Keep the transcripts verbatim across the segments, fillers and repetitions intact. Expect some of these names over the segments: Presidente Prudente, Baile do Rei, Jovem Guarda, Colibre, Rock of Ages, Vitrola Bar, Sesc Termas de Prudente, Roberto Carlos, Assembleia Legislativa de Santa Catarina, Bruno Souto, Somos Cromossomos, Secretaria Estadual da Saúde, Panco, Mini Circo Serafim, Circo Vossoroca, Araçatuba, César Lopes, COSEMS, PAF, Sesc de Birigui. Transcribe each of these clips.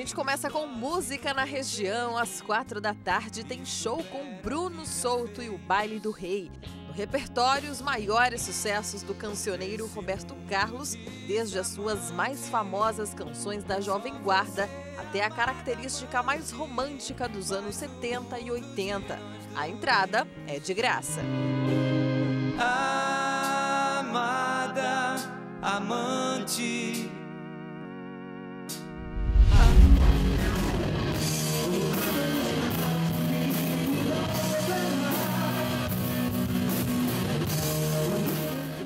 gente começa com música na região. Às quatro da tarde tem show com Bruno Souto e o Baile do Rei. No repertório, os maiores sucessos do cancioneiro Roberto Carlos, desde as suas mais famosas canções da Jovem Guarda até a característica mais romântica dos anos setenta e oitenta. A entrada é de graça. Amada, amante.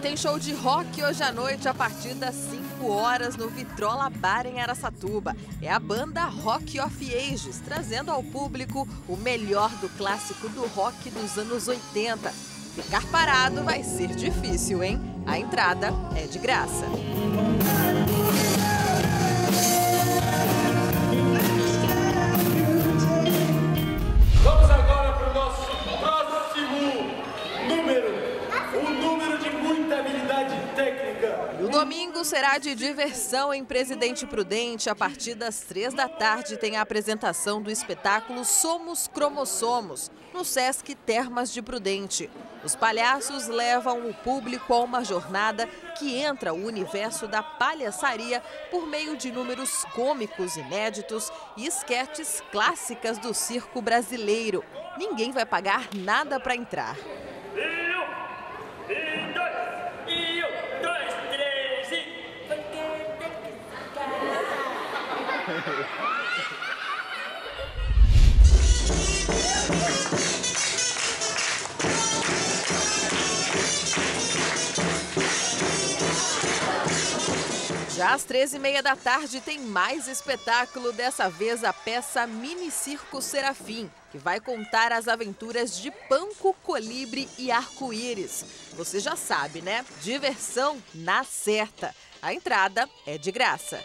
Tem show de rock hoje à noite a partir das cinco horas no Vitrola Bar em Araçatuba. É a banda Rock of Ages, trazendo ao público o melhor do clássico do rock dos anos oitenta. Ficar parado vai ser difícil, hein? A entrada é de graça. Domingo será de diversão em Presidente Prudente. A partir das três da tarde tem a apresentação do espetáculo Somos Cromossomos, no Sesc Termas de Prudente. Os palhaços levam o público a uma jornada que entra o universo da palhaçaria por meio de números cômicos inéditos e esquetes clássicas do circo brasileiro. Ninguém vai pagar nada para entrar. Já às treze e meia da tarde tem mais espetáculo, dessa vez a peça Mini Circo Serafim, que vai contar as aventuras de Panco, Colibre e Arco-Íris. Você já sabe, né? Diversão na certa. A entrada é de graça.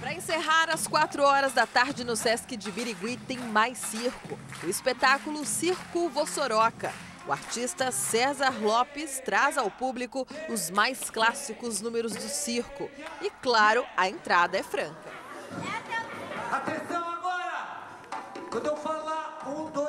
Para encerrar, às quatro horas da tarde no Sesc de Birigui tem mais circo. O espetáculo Circo Vossoroca. O artista César Lopes traz ao público os mais clássicos números do circo. E claro, a entrada é franca. Atenção agora! Quando eu falar um, dois...